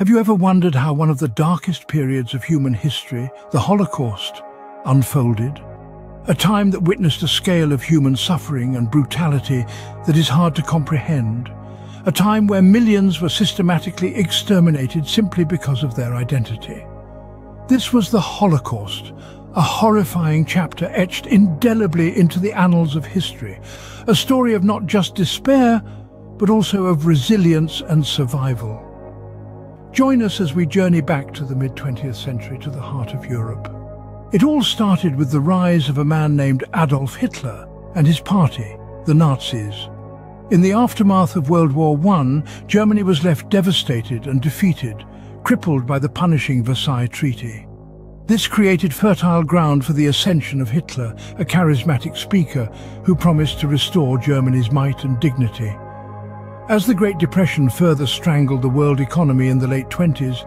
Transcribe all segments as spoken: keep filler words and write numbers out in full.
Have you ever wondered how one of the darkest periods of human history, the Holocaust, unfolded? A time that witnessed a scale of human suffering and brutality that is hard to comprehend. A time where millions were systematically exterminated simply because of their identity. This was the Holocaust, a horrifying chapter etched indelibly into the annals of history, a story of not just despair, but also of resilience and survival. Join us as we journey back to the mid-twentieth century, to the heart of Europe. It all started with the rise of a man named Adolf Hitler and his party, the Nazis. In the aftermath of World War One, Germany was left devastated and defeated, crippled by the punishing Versailles Treaty. This created fertile ground for the ascension of Hitler, a charismatic speaker who promised to restore Germany's might and dignity. As the Great Depression further strangled the world economy in the late twenties,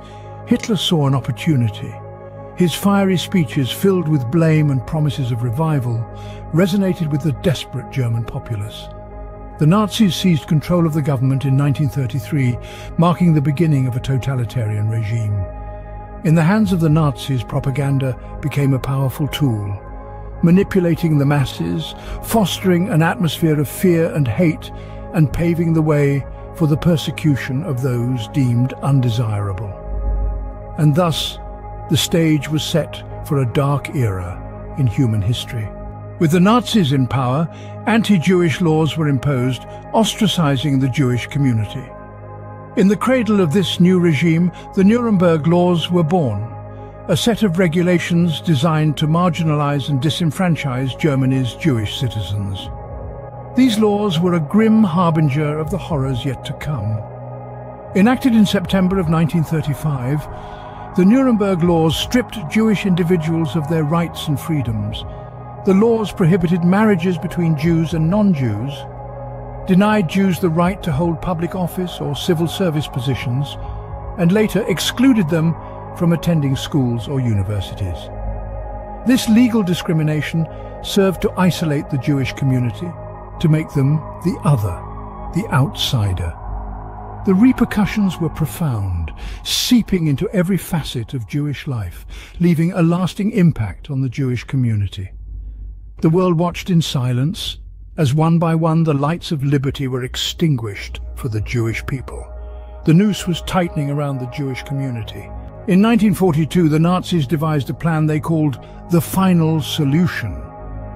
Hitler saw an opportunity. His fiery speeches, filled with blame and promises of revival, resonated with the desperate German populace. The Nazis seized control of the government in nineteen thirty-three, marking the beginning of a totalitarian regime. In the hands of the Nazis, propaganda became a powerful tool, manipulating the masses, fostering an atmosphere of fear and hate, and paving the way for the persecution of those deemed undesirable. And thus, the stage was set for a dark era in human history. With the Nazis in power, anti-Jewish laws were imposed, ostracizing the Jewish community. In the cradle of this new regime, the Nuremberg Laws were born, a set of regulations designed to marginalize and disenfranchise Germany's Jewish citizens. These laws were a grim harbinger of the horrors yet to come. Enacted in September of nineteen thirty-five, the Nuremberg Laws stripped Jewish individuals of their rights and freedoms. The laws prohibited marriages between Jews and non-Jews, denied Jews the right to hold public office or civil service positions, and later excluded them from attending schools or universities. This legal discrimination served to isolate the Jewish community, to make them the other, the outsider. The repercussions were profound, seeping into every facet of Jewish life, leaving a lasting impact on the Jewish community. The world watched in silence as one by one the lights of liberty were extinguished for the Jewish people. The noose was tightening around the Jewish community. In nineteen forty-two, the Nazis devised a plan they called the Final Solution.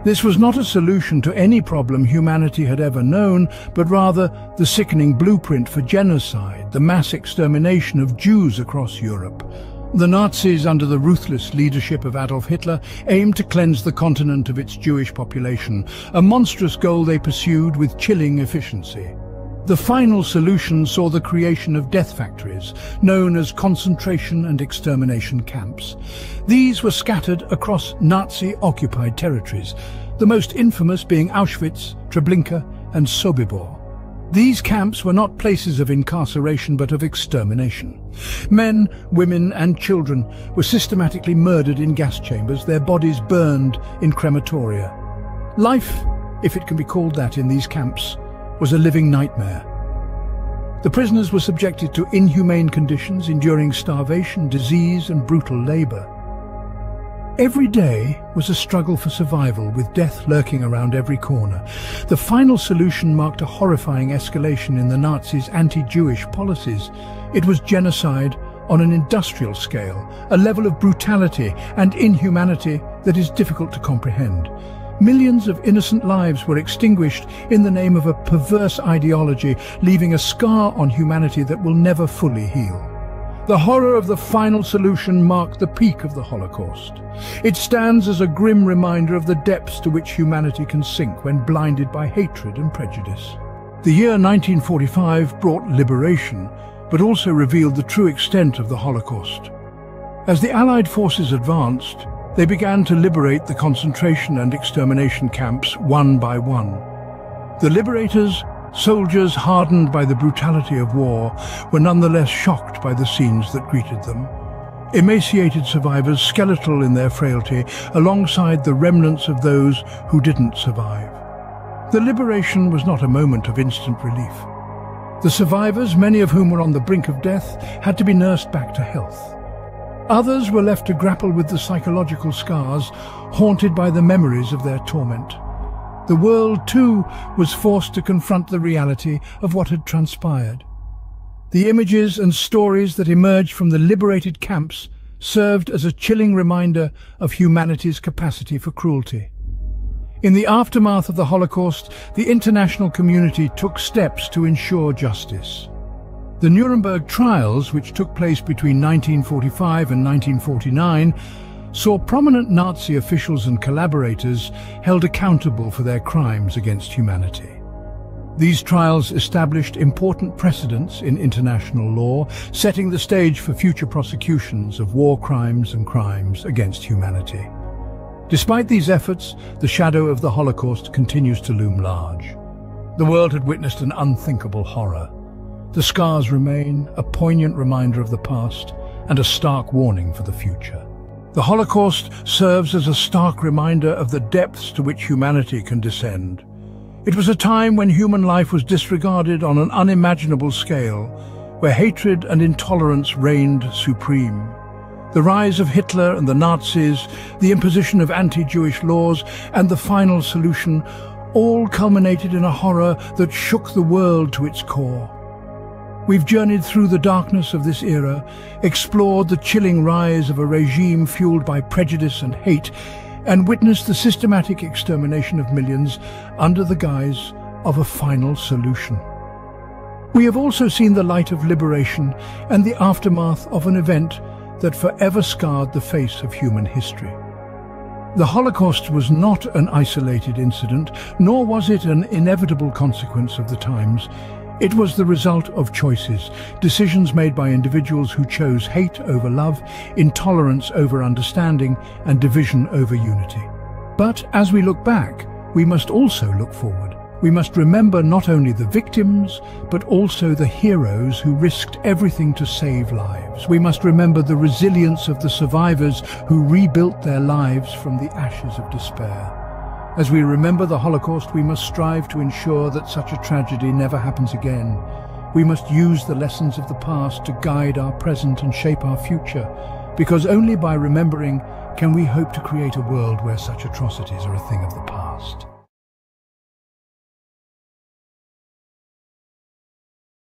This was not a solution to any problem humanity had ever known, but rather the sickening blueprint for genocide, the mass extermination of Jews across Europe. The Nazis, under the ruthless leadership of Adolf Hitler, aimed to cleanse the continent of its Jewish population, a monstrous goal they pursued with chilling efficiency. The Final Solution saw the creation of death factories, known as concentration and extermination camps. These were scattered across Nazi-occupied territories, the most infamous being Auschwitz, Treblinka, and Sobibor. These camps were not places of incarceration but of extermination. Men, women and children were systematically murdered in gas chambers, their bodies burned in crematoria. Life, if it can be called that, in these camps was a living nightmare. The prisoners were subjected to inhumane conditions, enduring starvation, disease, and brutal labor. Every day was a struggle for survival, with death lurking around every corner. The Final Solution marked a horrifying escalation in the Nazis' anti-Jewish policies. It was genocide on an industrial scale, a level of brutality and inhumanity that is difficult to comprehend. Millions of innocent lives were extinguished in the name of a perverse ideology, leaving a scar on humanity that will never fully heal. The horror of the Final Solution marked the peak of the Holocaust. It stands as a grim reminder of the depths to which humanity can sink when blinded by hatred and prejudice. The year nineteen forty-five brought liberation, but also revealed the true extent of the Holocaust. As the Allied forces advanced, they began to liberate the concentration and extermination camps one by one. The liberators, soldiers hardened by the brutality of war, were nonetheless shocked by the scenes that greeted them. Emaciated survivors, skeletal in their frailty, alongside the remnants of those who didn't survive. The liberation was not a moment of instant relief. The survivors, many of whom were on the brink of death, had to be nursed back to health. Others were left to grapple with the psychological scars, haunted by the memories of their torment. The world, too, was forced to confront the reality of what had transpired. The images and stories that emerged from the liberated camps served as a chilling reminder of humanity's capacity for cruelty. In the aftermath of the Holocaust, the international community took steps to ensure justice. The Nuremberg trials, which took place between nineteen forty-five and nineteen forty-nine, saw prominent Nazi officials and collaborators held accountable for their crimes against humanity. These trials established important precedents in international law, setting the stage for future prosecutions of war crimes and crimes against humanity. Despite these efforts, the shadow of the Holocaust continues to loom large. The world had witnessed an unthinkable horror. The scars remain, a poignant reminder of the past and a stark warning for the future. The Holocaust serves as a stark reminder of the depths to which humanity can descend. It was a time when human life was disregarded on an unimaginable scale, where hatred and intolerance reigned supreme. The rise of Hitler and the Nazis, the imposition of anti-Jewish laws, and the Final Solution all culminated in a horror that shook the world to its core. We've journeyed through the darkness of this era, explored the chilling rise of a regime fueled by prejudice and hate, and witnessed the systematic extermination of millions under the guise of a final solution. We have also seen the light of liberation and the aftermath of an event that forever scarred the face of human history. The Holocaust was not an isolated incident, nor was it an inevitable consequence of the times. It was the result of choices, decisions made by individuals who chose hate over love, intolerance over understanding, and division over unity. But as we look back, we must also look forward. We must remember not only the victims, but also the heroes who risked everything to save lives. We must remember the resilience of the survivors who rebuilt their lives from the ashes of despair. As we remember the Holocaust, we must strive to ensure that such a tragedy never happens again. We must use the lessons of the past to guide our present and shape our future, because only by remembering can we hope to create a world where such atrocities are a thing of the past.